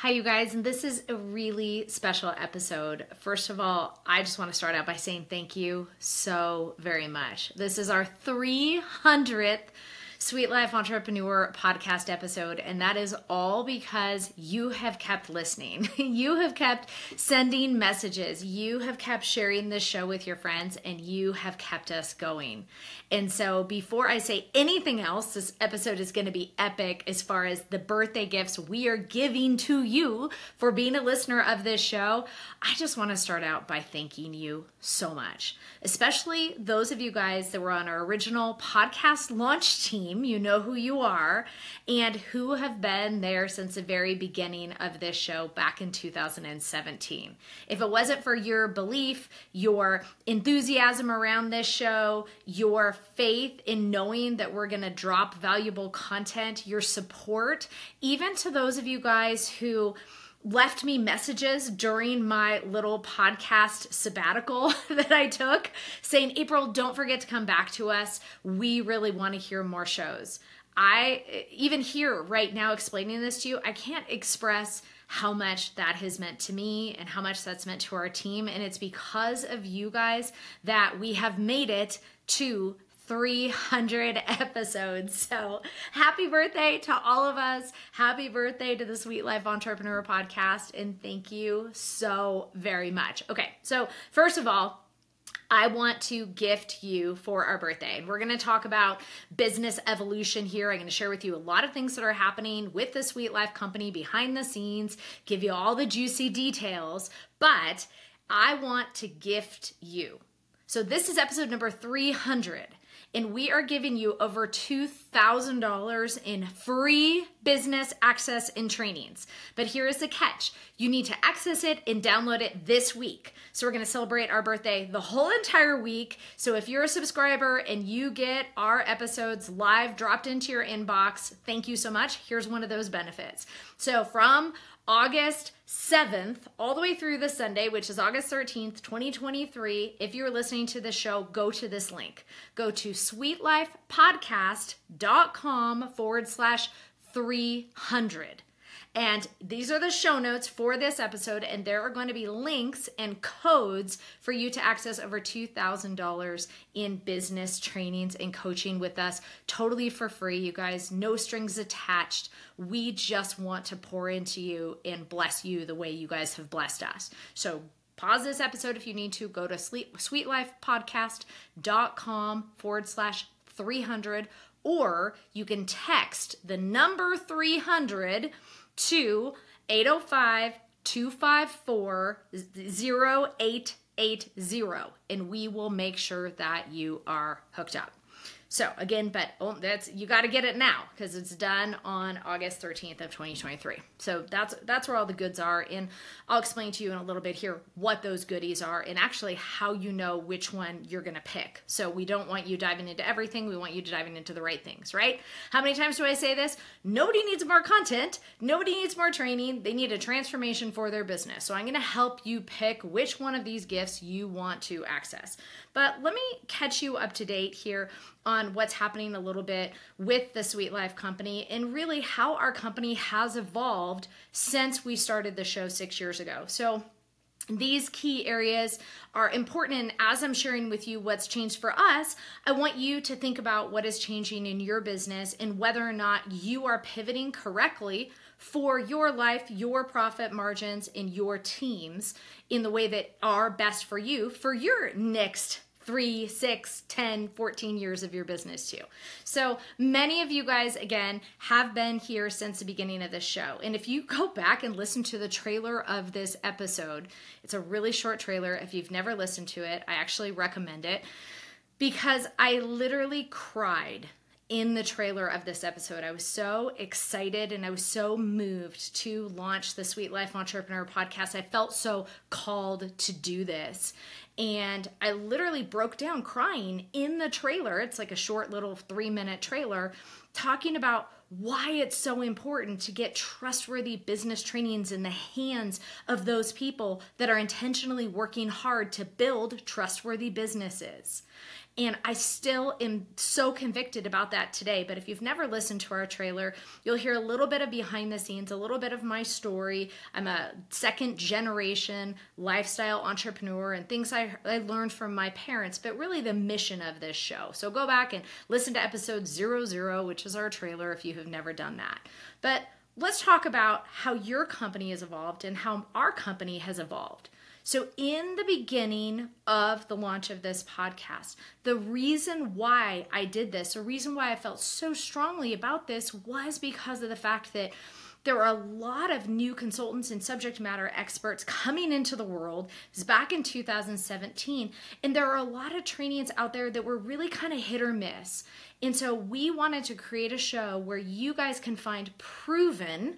Hi, you guys, and this is a really special episode. First of all, I just want to start out by saying thank you so very much. This is our 300th Sweet Life Entrepreneur podcast episode, and that is all because you have kept listening. You have kept sending messages. You have kept sharing this show with your friends, and you have kept us going. And so before I say anything else, this episode is going to be epic as far as the birthday gifts we are giving to you for being a listener of this show. I just want to start out by thanking you so much, especially those of you guys that were on our original podcast launch team. You know who you are and who have been there since the very beginning of this show back in 2017. If it wasn't for your belief, your enthusiasm around this show, your faith in knowing that we're going to drop valuable content, your support, even to those of you guys who left me messages during my little podcast sabbatical that I took saying, April, don't forget to come back to us. We really want to hear more shows. I, even here right now explaining this to you, I can't express how much that has meant to me and how much that's meant to our team. And it's because of you guys that we have made it to 300 episodes. So happy birthday to all of us. Happy birthday to the Sweet Life Entrepreneur podcast. And thank you so very much. Okay. So first of all, I want to gift you for our birthday. And we're going to talk about business evolution here. I'm going to share with you a lot of things that are happening with the Sweet Life Company behind the scenes, give you all the juicy details, but I want to gift you. So this is episode number 300. And we are giving you over $2,000 in free business access and trainings. But here is the catch. You need to access it and download it this week. So we're going to celebrate our birthday the whole entire week. So if you're a subscriber and you get our episodes live dropped into your inbox, thank you so much. Here's one of those benefits. So from August 7th, all the way through the Sunday, which is August 13th, 2023. If you're listening to the show, go to this link. Go to SweetLifePodcast.com/300. And these are the show notes for this episode, and there are going to be links and codes for you to access over $2,000 in business trainings and coaching with us totally for free, you guys. No strings attached. We just want to pour into you and bless you the way you guys have blessed us. So pause this episode if you need to. Go to SweetLifePodcast.com/300, or you can text the number 300 to 805-254-0880, and we will make sure that you are hooked up. So again, but you got to get it now because it's done on August 13th of 2023. So that's where all the goods are, and I'll explain to you in a little bit here what those goodies are and actually how you know which one you're going to pick. So we don't want you diving into everything. We want you diving into the right things, right? How many times do I say this? Nobody needs more content. Nobody needs more training. They need a transformation for their business. So I'm going to help you pick which one of these gifts you want to access. But let me catch you up to date here on what's happening a little bit with the Sweet Life Company and really how our company has evolved since we started the show 6 years ago. So these key areas are important, and as I'm sharing with you what's changed for us, I want you to think about what is changing in your business and whether or not you are pivoting correctly for your life, your profit margins, and your teams in the way that are best for you for your next 3, 6, 10, 14 years of your business too. So many of you guys, again, have been here since the beginning of this show. And if you go back and listen to the trailer of this episode, it's a really short trailer. If you've never listened to it, I actually recommend it because I literally cried in the trailer of this episode. I was so excited and I was so moved to launch the Sweet Life Entrepreneur podcast. I felt so called to do this. And I literally broke down crying in the trailer. It's like a short little 3-minute trailer talking about why it's so important to get trustworthy business trainings in the hands of those people that are intentionally working hard to build trustworthy businesses. And I still am so convicted about that today. But if you've never listened to our trailer, you'll hear a little bit of behind the scenes, a little bit of my story. I'm a second generation lifestyle entrepreneur and things I learned from my parents, but really the mission of this show. So go back and listen to episode 00, which is our trailer, if you have never done that. But let's talk about how your company has evolved and how our company has evolved. So in the beginning of the launch of this podcast, the reason why I did this, the reason why I felt so strongly about this was because of the fact that there are a lot of new consultants and subject matter experts coming into the world. It was back in 2017, and there are a lot of trainings out there that were really kind of hit or miss. And so we wanted to create a show where you guys can find proven,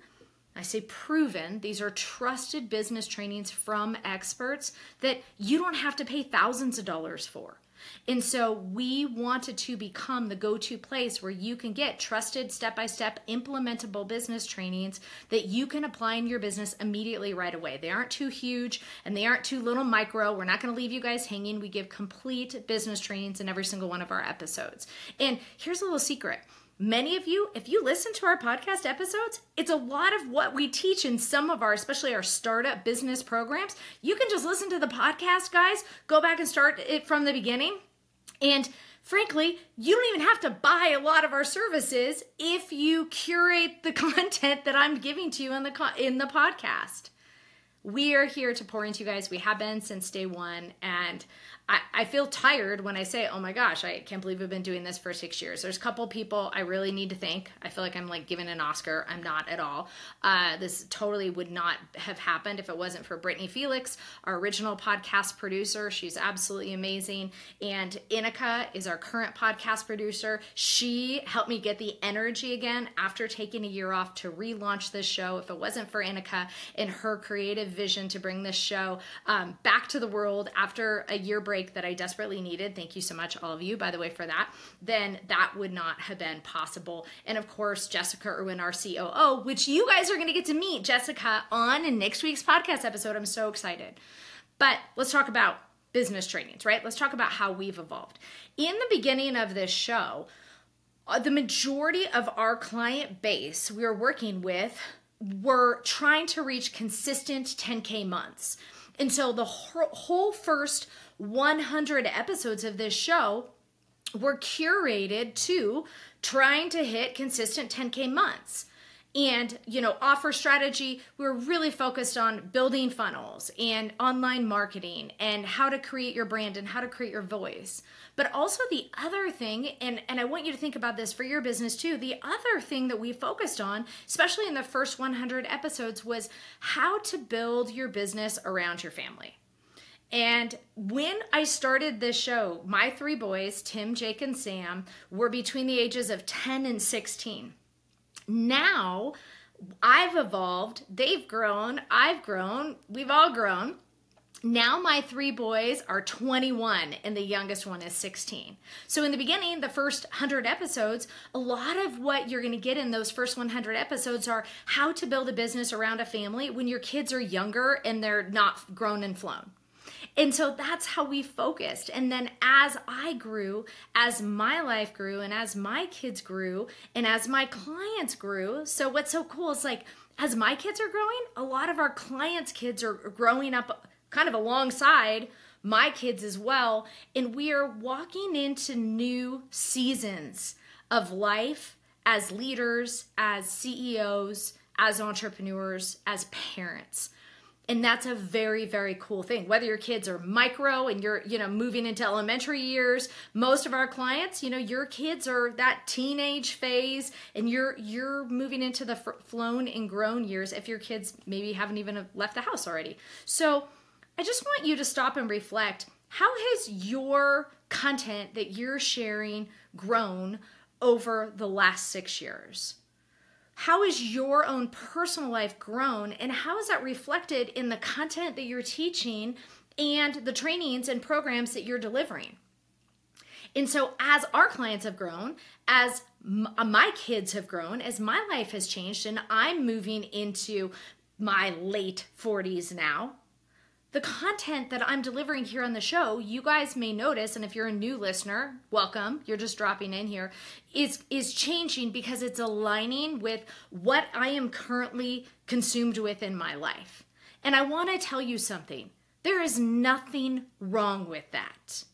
I say proven, these are trusted business trainings from experts that you don't have to pay thousands of dollars for. And so we wanted to become the go-to place where you can get trusted step-by-step implementable business trainings that you can apply in your business immediately right away. They aren't too huge and they aren't too little micro. We're not going to leave you guys hanging. We give complete business trainings in every single one of our episodes. And here's a little secret. Many of you, if you listen to our podcast episodes, it's a lot of what we teach in some of our, especially our startup business programs. You can just listen to the podcast, guys, go back and start it from the beginning. And frankly, you don't even have to buy a lot of our services if you curate the content that I'm giving to you in the podcast. We are here to pour into you guys. We have been since day one, and I feel tired when I say, oh my gosh, I can't believe we've been doing this for 6 years. There's a couple people I really need to thank. I feel like I'm like given an Oscar. I'm not at all. This totally would not have happened if it wasn't for Brittany Felix, our original podcast producer. She's absolutely amazing. And Inika is our current podcast producer. She helped me get the energy again after taking a year off to relaunch this show. If it wasn't for Inika and her creative vision to bring this show back to the world after a year break, that I desperately needed. Thank you so much, all of you, by the way, for that. Then that would not have been possible. And of course, Jessica Irwin, our COO, which you guys are going to get to meet Jessica on in next week's podcast episode. I'm so excited. But let's talk about business trainings, right? Let's talk about how we've evolved. In the beginning of this show, the majority of our client base we were working with were trying to reach consistent 10K months. And so the whole first 100 episodes of this show were curated to trying to hit consistent 10K months. And, you know, offer strategy, we're really focused on building funnels and online marketing and how to create your brand and how to create your voice. But also the other thing, and I want you to think about this for your business too, the other thing that we focused on, especially in the first 100 episodes, was how to build your business around your family. And when I started this show, my three boys, Tim, Jake, and Sam, were between the ages of 10 and 16. Now I've evolved, they've grown, I've grown, we've all grown. Now my three boys are 21 and the youngest one is 16. So in the beginning, the first 100 episodes, a lot of what you're going to get in those first 100 episodes are how to build a business around a family when your kids are younger and they're not grown and flown. And so that's how we focused. And then as I grew, as my life grew, and as my kids grew, and as my clients grew, so what's so cool is like, as my kids are growing, a lot of our clients' kids are growing up kind of alongside my kids as well. And we are walking into new seasons of life as leaders, as CEOs, as entrepreneurs, as parents. And that's a very, very cool thing. Whether your kids are micro and you're, moving into elementary years, most of our clients, your kids are that teenage phase and you're moving into the flown and grown years if your kids maybe haven't even left the house already. So I just want you to stop and reflect. How has your content that you're sharing grown over the last 6 years? How has your own personal life grown, and how is that reflected in the content that you're teaching and the trainings and programs that you're delivering? And so as our clients have grown, as my kids have grown, as my life has changed, and I'm moving into my late 40s now, the content that I'm delivering here on the show, you guys may notice, and if you're a new listener, welcome, you're just dropping in here, is changing because it's aligning with what I am currently consumed with in my life. And I want to tell you something. There is nothing wrong with that.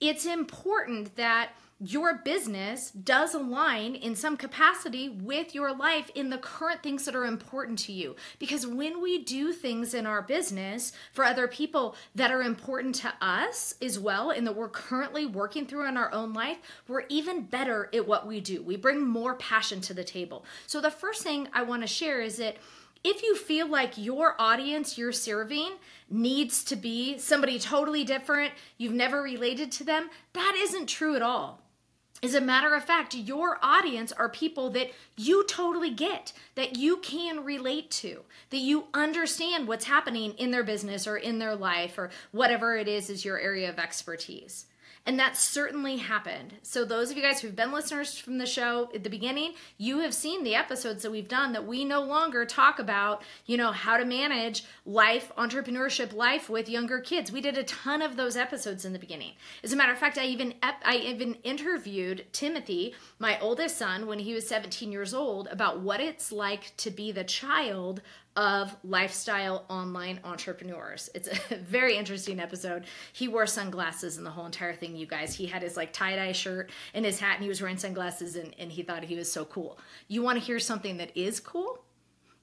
It's important that your business does align in some capacity with your life in the current things that are important to you. Because when we do things in our business for other people that are important to us as well, and that we're currently working through in our own life, we're even better at what we do. We bring more passion to the table. So the first thing I want to share is that if you feel like your audience you're serving needs to be somebody totally different, you've never related to them, that isn't true at all. As a matter of fact, your audience are people that you totally get, that you can relate to, that you understand what's happening in their business or in their life or whatever it is your area of expertise. And that certainly happened. So those of you guys who've been listeners from the show at the beginning, you have seen the episodes that we've done that we no longer talk about, you know, how to manage life, entrepreneurship life with younger kids. We did a ton of those episodes in the beginning. As a matter of fact, I even interviewed Timothy, my oldest son, when he was 17 years old, about what it's like to be the child of lifestyle online entrepreneurs. It's a very interesting episode. He wore sunglasses in the whole entire thing, you guys. He had his like tie-dye shirt and his hat, and he was wearing sunglasses, and he thought he was so cool. You want to hear something that is cool?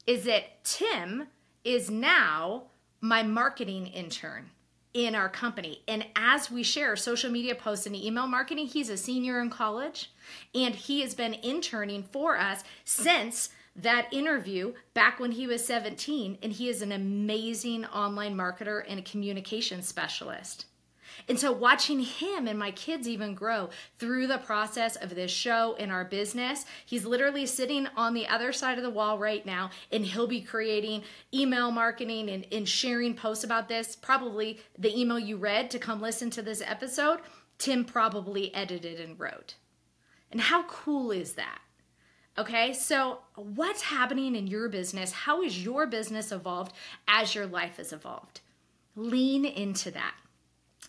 Is that Tim is now my marketing intern in our company. And as we share social media posts and email marketing, he's a senior in college, and he has been interning for us since that interview back when he was 17, and he is an amazing online marketer and a communication specialist. And so watching him and my kids even grow through the process of this show and our business, he's literally sitting on the other side of the wall right now, and he'll be creating email marketing and sharing posts about this. Probably the email you read to come listen to this episode, Tim probably edited and wrote. And how cool is that? Okay, so what's happening in your business? How is your business evolved as your life has evolved? Lean into that.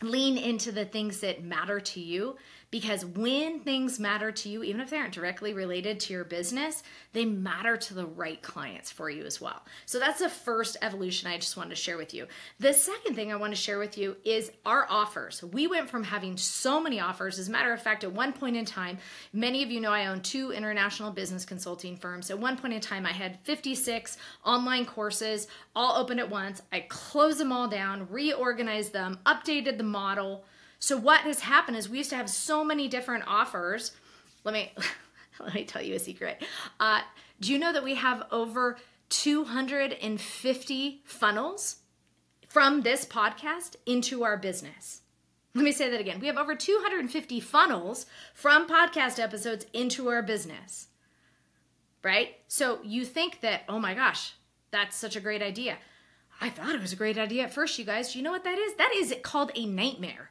Lean into the things that matter to you, because when things matter to you, even if they aren't directly related to your business, they matter to the right clients for you as well. So that's the first evolution I just wanted to share with you. The second thing I want to share with you is our offers. We went from having so many offers. As a matter of fact, at one point in time, many of you know I own 2 international business consulting firms. At one point in time, I had 56 online courses, all open at once. I closed them all down, reorganized them, updated the model. So what has happened is we used to have so many different offers. Let me tell you a secret. Do you know that we have over 250 funnels from this podcast into our business? Let me say that again. We have over 250 funnels from podcast episodes into our business, right? So you think that, oh my gosh, that's such a great idea. I thought it was a great idea at first, you guys. Do you know what that is? That is called a nightmare.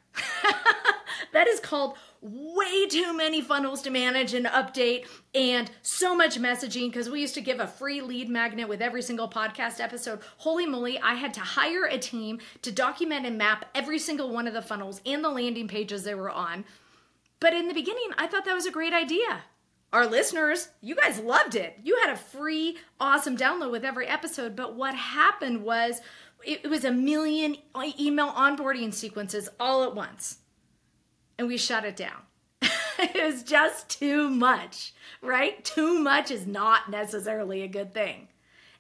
That is called way too many funnels to manage and update, and so much messaging, because we used to give a free lead magnet with every single podcast episode. Holy moly, I had to hire a team to document and map every single one of the funnels and the landing pages they were on. But in the beginning, I thought that was a great idea. Our listeners, you guys loved it. You had a free, awesome download with every episode. But what happened was it was a million email onboarding sequences all at once. And we shut it down. It was just too much, right? Too much is not necessarily a good thing.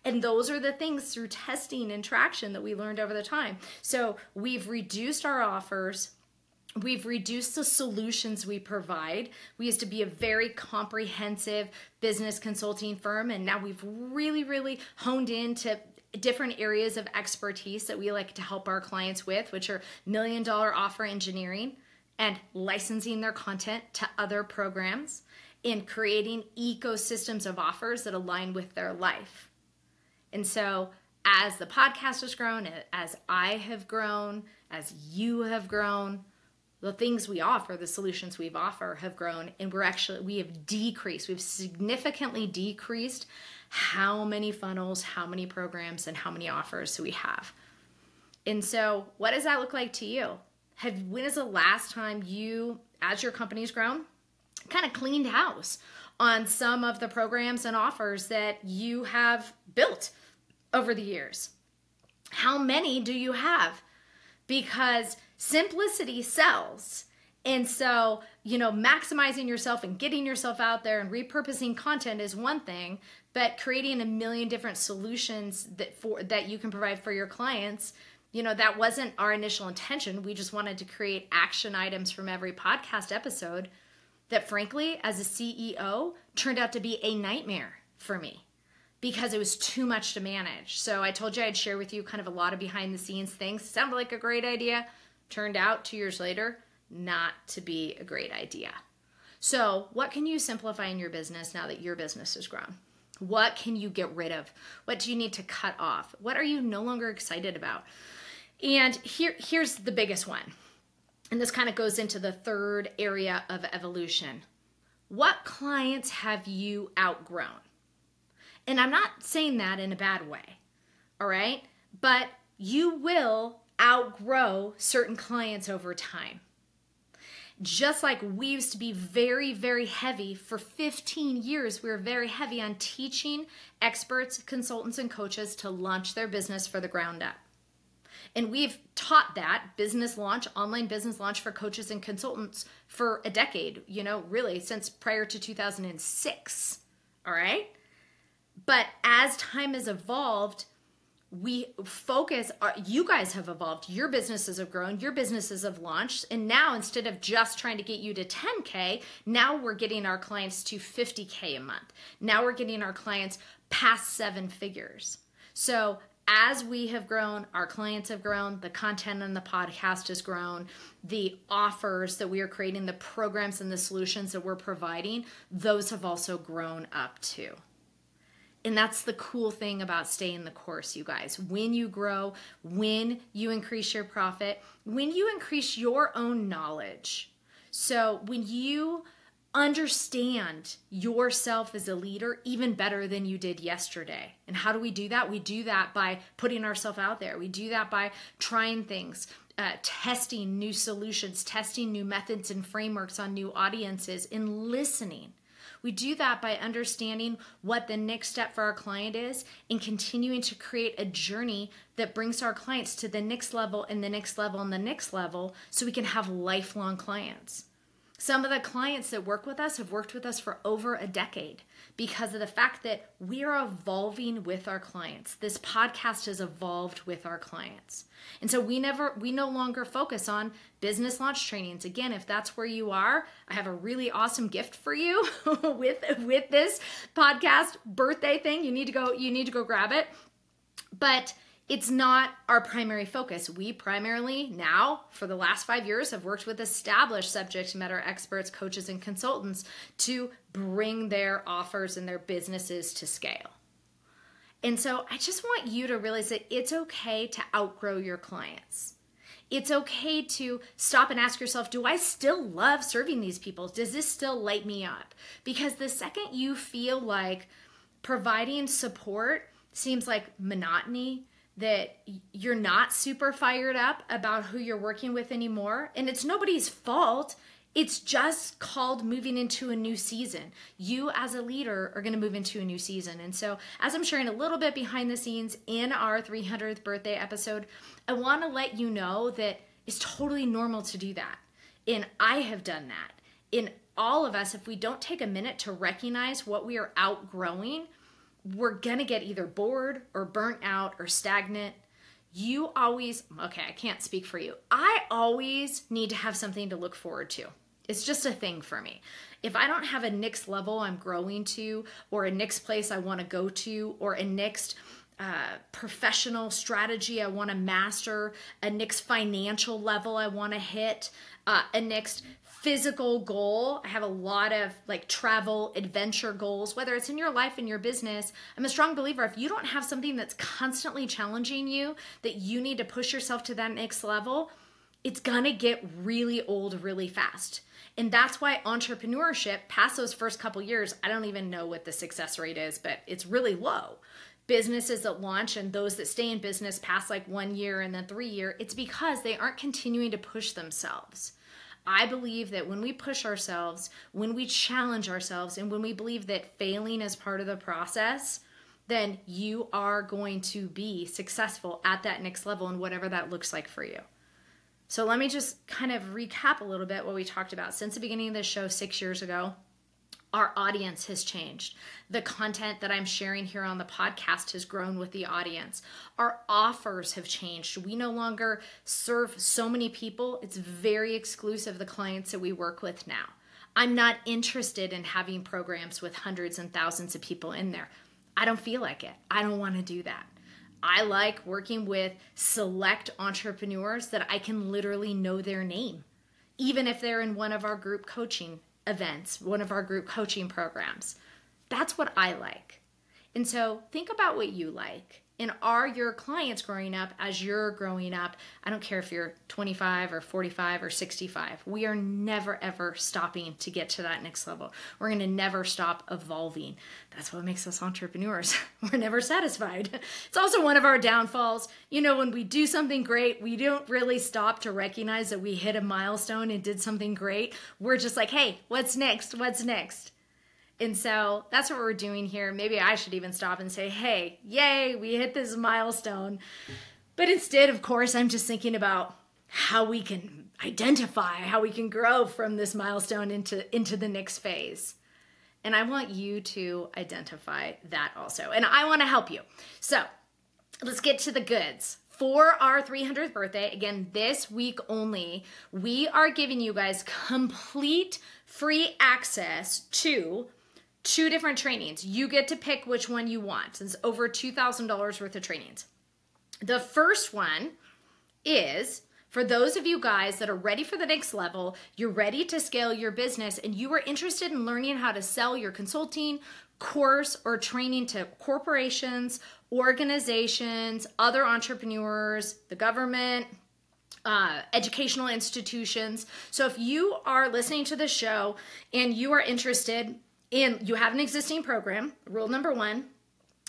And those are the things through testing and traction that we learned over the time. So we've reduced our offers. We've reduced the solutions we provide. We used to be a very comprehensive business consulting firm, and now we've really, really honed in to different areas of expertise that we like to help our clients with, which are $1 million offer engineering and licensing their content to other programs and creating ecosystems of offers that align with their life. And so as the podcast has grown, as I have grown, as you have grown, the things we offer, the solutions we've offered have grown, and we've significantly decreased how many funnels, how many programs, and how many offers we have. And so what does that look like to you? When is the last time you, as your company's grown, kind of cleaned house on some of the programs and offers that you have built over the years? How many do you have? Because simplicity sells. And so, you know, maximizing yourself and getting yourself out there and repurposing content is one thing, but creating a million different solutions that you can provide for your clients, you know, that wasn't our initial intention. We just wanted to create action items from every podcast episode that, frankly, as a CEO, turned out to be a nightmare for me because it was too much to manage. So I told you I'd share with you kind of a lot of behind the scenes things. Sounded like a great idea. Turned out 2 years later not to be a great idea. So what can you simplify in your business now that your business has grown? What can you get rid of? What do you need to cut off? What are you no longer excited about? And here's the biggest one. And this kind of goes into the third area of evolution. What clients have you outgrown? And I'm not saying that in a bad way, all right? But you will outgrow certain clients over time. Just like we used to be very, very heavy for 15 years, we were very heavy on teaching experts, consultants, and coaches to launch their business for the ground up. And we've taught that business launch, online business launch for coaches and consultants for a decade, you know, really since prior to 2006, all right? But as time has evolved, we focus, you guys have evolved, your businesses have grown, your businesses have launched, and now instead of just trying to get you to 10K, now we're getting our clients to 50K a month. Now we're getting our clients past 7 figures. So as we have grown, our clients have grown, the content on the podcast has grown, the offers that we are creating, the programs and the solutions that we're providing, those have also grown up too. And that's the cool thing about staying the course, you guys. When you grow, when you increase your profit, when you increase your own knowledge. So when you understand yourself as a leader even better than you did yesterday. And how do we do that? We do that by putting ourselves out there. We do that by trying things, testing new solutions, testing new methods and frameworks on new audiences, and listening. We do that by understanding what the next step for our client is and continuing to create a journey that brings our clients to the next level and the next level and the next level so we can have lifelong clients. Some of the clients that work with us have worked with us for over a decade because of the fact that we are evolving with our clients. This podcast has evolved with our clients. And so we no longer focus on business launch trainings. Again, if that's where you are, I have a really awesome gift for you with this podcast birthday thing. You need to go grab it. But it's not our primary focus. We primarily now, for the last 5 years, have worked with established subject matter experts, coaches, and consultants to bring their offers and their businesses to scale. And so I just want you to realize that it's okay to outgrow your clients. It's okay to stop and ask yourself, do I still love serving these people? Does this still light me up? Because the second you feel like providing support seems like monotony, that you're not super fired up about who you're working with anymore. And it's nobody's fault. It's just called moving into a new season. You as a leader are gonna move into a new season. And so as I'm sharing a little bit behind the scenes in our 300th birthday episode, I wanna let you know that it's totally normal to do that. And I have done that. In all of us, if we don't take a minute to recognize what we are outgrowing, we're gonna get either bored or burnt out or stagnant. You always, okay, I can't speak for you. I always need to have something to look forward to. It's just a thing for me. If I don't have a next level I'm growing to, or a next place I wanna go to, or a next professional strategy I wanna master, a next financial level I wanna hit, a next physical goal. I have a lot of like travel, adventure goals, whether it's in your life, in your business. I'm a strong believer if you don't have something that's constantly challenging you, that you need to push yourself to that next level, it's gonna get really old really fast. And that's why entrepreneurship, past those first couple years, I don't even know what the success rate is, but it's really low businesses that launch and those that stay in business past like 1 year and then 3 year, it's because they aren't continuing to push themselves. I believe that when we push ourselves, when we challenge ourselves, and when we believe that failing is part of the process, then you are going to be successful at that next level and whatever that looks like for you. So let me just kind of recap a little bit what we talked about. Since the beginning of this show 6 years ago, our audience has changed. The content that I'm sharing here on the podcast has grown with the audience. Our offers have changed. We no longer serve so many people. It's very exclusive, the clients that we work with now. I'm not interested in having programs with hundreds and thousands of people in there. I don't feel like it. I don't want to do that. I like working with select entrepreneurs that I can literally know their name, even if they're in one of our group coaching events, one of our group coaching programs. That's what I like. And so think about what you like. And are your clients growing up as you're growing up? I don't care if you're 25 or 45 or 65. We are never, ever stopping to get to that next level. We're going to never stop evolving. That's what makes us entrepreneurs. We're never satisfied. It's also one of our downfalls. You know, when we do something great, we don't really stop to recognize that we hit a milestone and did something great. We're just like, hey, what's next? What's next? And so that's what we're doing here. Maybe I should even stop and say, hey, yay, we hit this milestone. But instead, of course, I'm just thinking about how we can identify, how we can grow from this milestone into the next phase. And I want you to identify that also. And I want to help you. So let's get to the goods. For our 300th birthday, again, this week only, we are giving you guys complete free access to 2 different trainings. You get to pick which one you want. It's over $2,000 worth of trainings. The first one is for those of you guys that are ready for the next level, you're ready to scale your business, and you are interested in learning how to sell your consulting, course, or training to corporations, organizations, other entrepreneurs, the government, educational institutions. So if you are listening to the show and you are interested in, you have an existing program, rule number 1,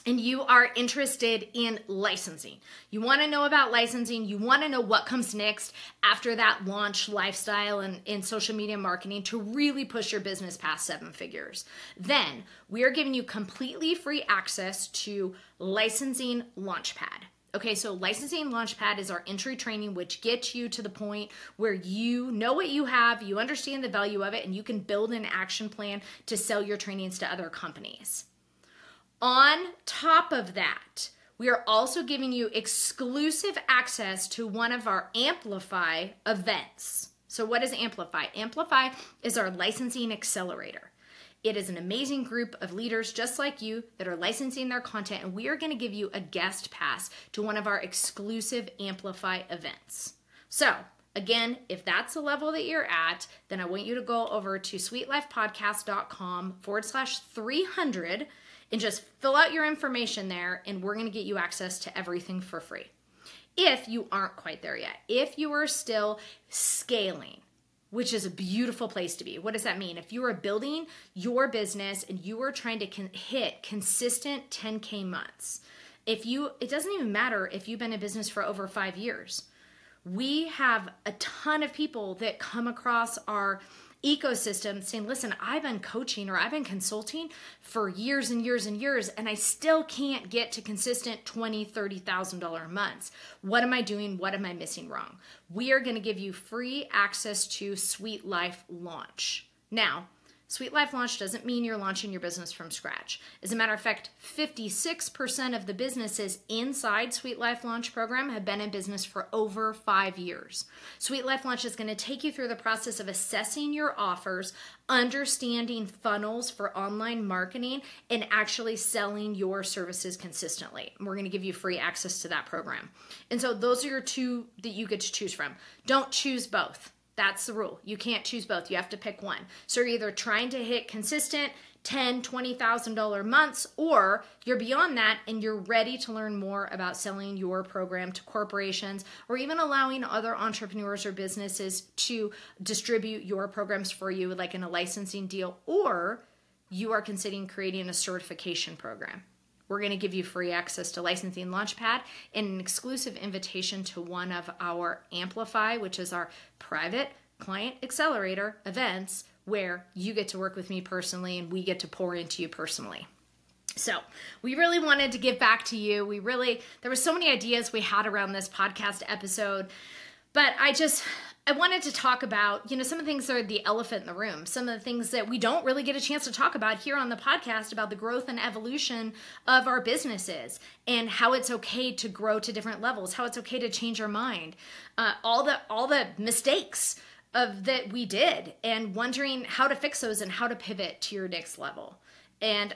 and you are interested in licensing. You want to know about licensing. You want to know what comes next after that launch lifestyle and social media marketing to really push your business past 7 figures. Then we are giving you completely free access to Licensing Launchpad. Okay, so Licensing Launchpad is our entry training, which gets you to the point where you know what you have, you understand the value of it, and you can build an action plan to sell your trainings to other companies. On top of that, we are also giving you exclusive access to one of our Amplify events. So what is Amplify? Amplify is our licensing accelerator. It is an amazing group of leaders just like you that are licensing their content, and we are going to give you a guest pass to one of our exclusive Amplify events. So again, if that's the level that you're at, then I want you to go over to SweetLifePodcast.com/300 and just fill out your information there, and we're going to get you access to everything for free. If you aren't quite there yet, if you are still scaling, which is a beautiful place to be. What does that mean? If you are building your business and you are trying to hit consistent 10K months, it doesn't even matter if you've been in business for over 5 years. We have a ton of people that come across our ecosystem saying, listen, I've been coaching or I've been consulting for years and years and years, and I still can't get to consistent $20,000, $30,000 months. What am I doing? What am I missing wrong? We are going to give you free access to Sweet Life Launch. Now, Sweet Life Launch doesn't mean you're launching your business from scratch. As a matter of fact, 56% of the businesses inside Sweet Life Launch program have been in business for over 5 years. Sweet Life Launch is going to take you through the process of assessing your offers, understanding funnels for online marketing, and actually selling your services consistently. We're going to give you free access to that program. And so those are your 2 that you get to choose from. Don't choose both. That's the rule. You can't choose both. You have to pick one. So you're either trying to hit consistent $10,000, $20,000 months, or you're beyond that and you're ready to learn more about selling your program to corporations or even allowing other entrepreneurs or businesses to distribute your programs for you, like in a licensing deal, or you are considering creating a certification program. we're going to give you free access to Licensing Launchpad and an exclusive invitation to one of our Amplify, which is our private client accelerator events, where you get to work with me personally and we get to pour into you personally. So we really wanted to give back to you. There were so many ideas we had around this podcast episode, but I wanted to talk about, some of the things that are the elephant in the room, some of the things that we don't really get a chance to talk about here on the podcast about the growth and evolution of our businesses and how it's okay to grow to different levels, how it's okay to change our mind, all the mistakes that we did and wondering how to fix those and how to pivot to your next level. And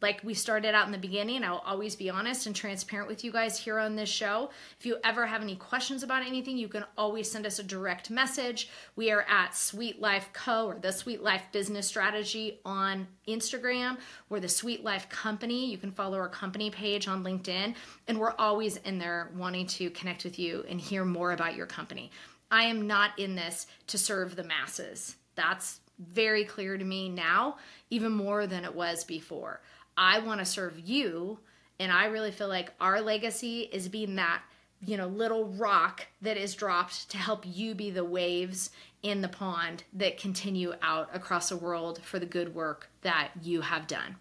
like we started out in the beginning, I'll always be honest and transparent with you guys here on this show. If you ever have any questions about anything, you can always send us a direct message. We are at Sweet Life Co. or the Sweet Life Business Strategy on Instagram. We're the Sweet Life Company. You can follow our company page on LinkedIn. And we're always in there wanting to connect with you and hear more about your company. I am not in this to serve the masses. That's very clear to me now, even more than it was before. I want to serve you, and I really feel like our legacy is being that, little rock that is dropped to help you be the waves in the pond that continue out across the world for the good work that you have done.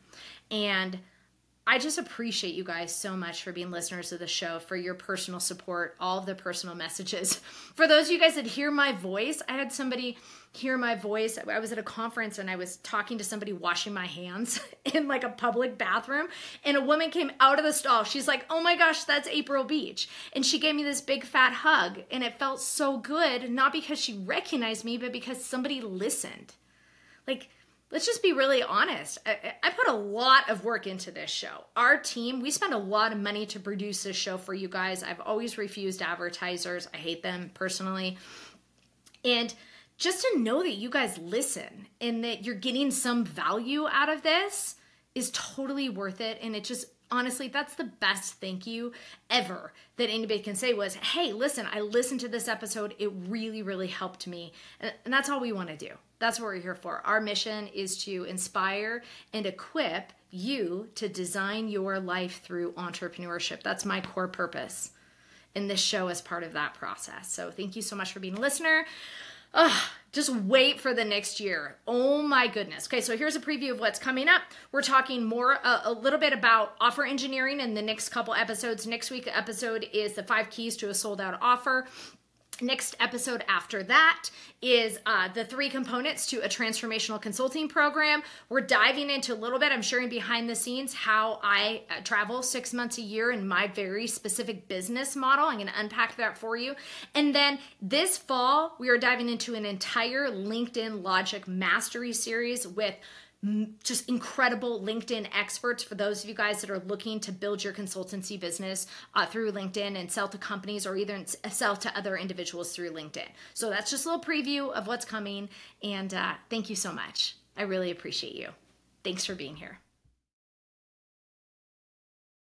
And I just appreciate you guys so much for being listeners of the show, for your personal support, all of the personal messages. For those of you guys that hear my voice, I had somebody hear my voice. I was at a conference and I was talking to somebody washing my hands in like a public bathroom, and a woman came out of the stall. She's like, "Oh my gosh, that's April Beach." And she gave me this big fat hug, and it felt so good, not because she recognized me, but because somebody listened. Like, let's just be really honest. I put a lot of work into this show. Our team, we spend a lot of money to produce this show for you guys. I've always refused advertisers. I hate them personally. And just to know that you guys listen and that you're getting some value out of this is totally worth it. And it just, honestly, that's the best thank you ever that anybody can say was, "Hey, listen, I listened to this episode. It really, really helped me." And that's all we want to do. That's what we're here for. Our mission is to inspire and equip you to design your life through entrepreneurship. That's my core purpose. And this show is part of that process. So thank you so much for being a listener. Oh, just wait for the next year. Oh my goodness. Okay, so here's a preview of what's coming up. We're talking more a little bit about offer engineering in the next couple episodes. Next week's episode is the 5 keys to a sold out offer. Next episode after that is the 3 components to a transformational consulting program. We're diving into a little bit, I'm sharing behind the scenes how I travel 6 months a year in my very specific business model. I'm going to unpack that for you. And then this fall, we are diving into an entire LinkedIn Logic Mastery series with just incredible LinkedIn experts for those of you guys that are looking to build your consultancy business through LinkedIn and sell to companies or even sell to other individuals through LinkedIn. So that's just a little preview of what's coming. And thank you so much. I really appreciate you. Thanks for being here.